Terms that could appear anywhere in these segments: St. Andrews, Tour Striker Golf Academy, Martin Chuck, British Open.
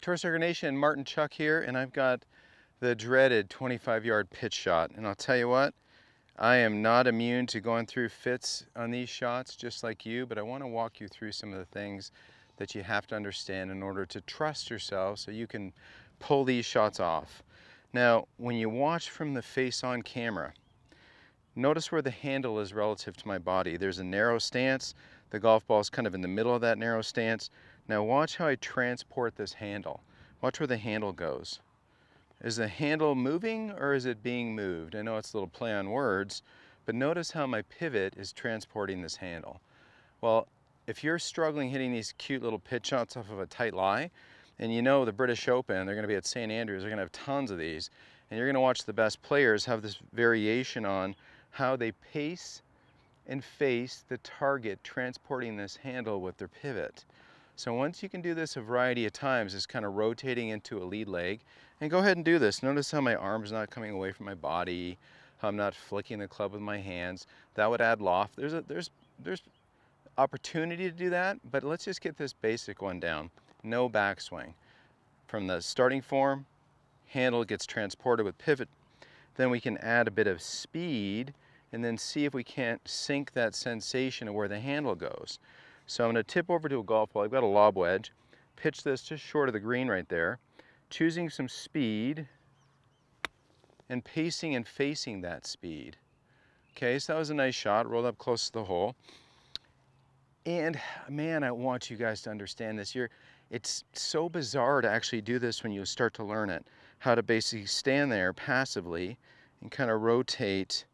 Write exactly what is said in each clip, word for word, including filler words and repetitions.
Tour Striker Nation, Martin Chuck here, and I've got the dreaded twenty-five yard pitch shot. And I'll tell you what, I am not immune to going through fits on these shots just like you, but I want to walk you through some of the things that you have to understand in order to trust yourself so you can pull these shots off. Now, when you watch from the face on camera, notice where the handle is relative to my body. There's a narrow stance. The golf ball is kind of in the middle of that narrow stance. Now watch how I transport this handle. Watch where the handle goes. Is the handle moving or is it being moved? I know it's a little play on words, but notice how my pivot is transporting this handle. Well, if you're struggling hitting these cute little pitch shots off of a tight lie, and you know the British Open, they're gonna be at Saint Andrews, they're gonna have tons of these, and you're gonna watch the best players have this variation on how they pace and face the target transporting this handle with their pivot. So once you can do this a variety of times, it's kind of rotating into a lead leg, and go ahead and do this. Notice how my arm's not coming away from my body, how I'm not flicking the club with my hands. That would add loft. There's, a, there's, there's opportunity to do that, but let's just get this basic one down. No backswing. From the starting form, handle gets transported with pivot. Then we can add a bit of speed and then see if we can't sync that sensation of where the handle goes. So I'm going to tip over to a golf ball. I've got a lob wedge. Pitch this just short of the green right there. Choosing some speed and pacing and facing that speed. Okay, so that was a nice shot. Rolled up close to the hole. And man, I want you guys to understand this. You're, it's so bizarre to actually do this when you start to learn it. How to basically stand there passively and kind of rotate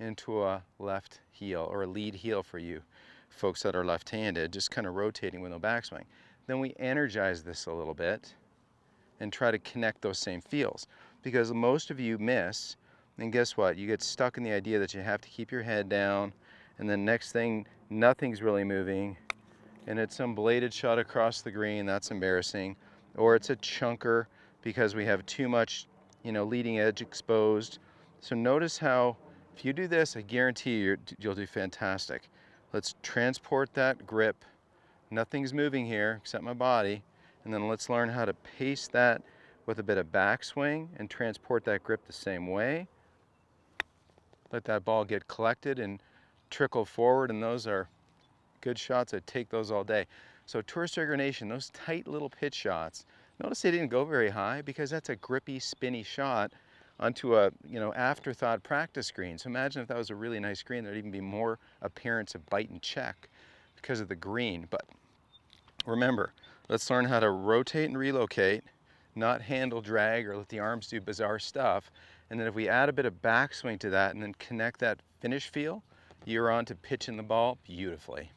into a left heel or a lead heel for you folks that are left-handed, just kind of rotating with no backswing. Then we energize this a little bit and try to connect those same feels, because most of you miss, and guess what? You get stuck in the idea that you have to keep your head down, and then next thing, nothing's really moving, and it's some bladed shot across the green, that's embarrassing, or it's a chunker because we have too much, you know, leading edge exposed. So notice how, if you do this, I guarantee you, you'll do fantastic. Let's transport that grip. Nothing's moving here except my body. And then let's learn how to pace that with a bit of backswing and transport that grip the same way. Let that ball get collected and trickle forward, and those are good shots. I take those all day. So Tour Striker Nation, those tight little pitch shots, notice they didn't go very high because that's a grippy, spinny shot onto a, you know, afterthought practice green. So imagine if that was a really nice green, there'd even be more appearance of bite and check because of the green. But remember, let's learn how to rotate and relocate, not handle drag or let the arms do bizarre stuff. And then if we add a bit of backswing to that and then connect that finish feel, you're on to pitching the ball beautifully.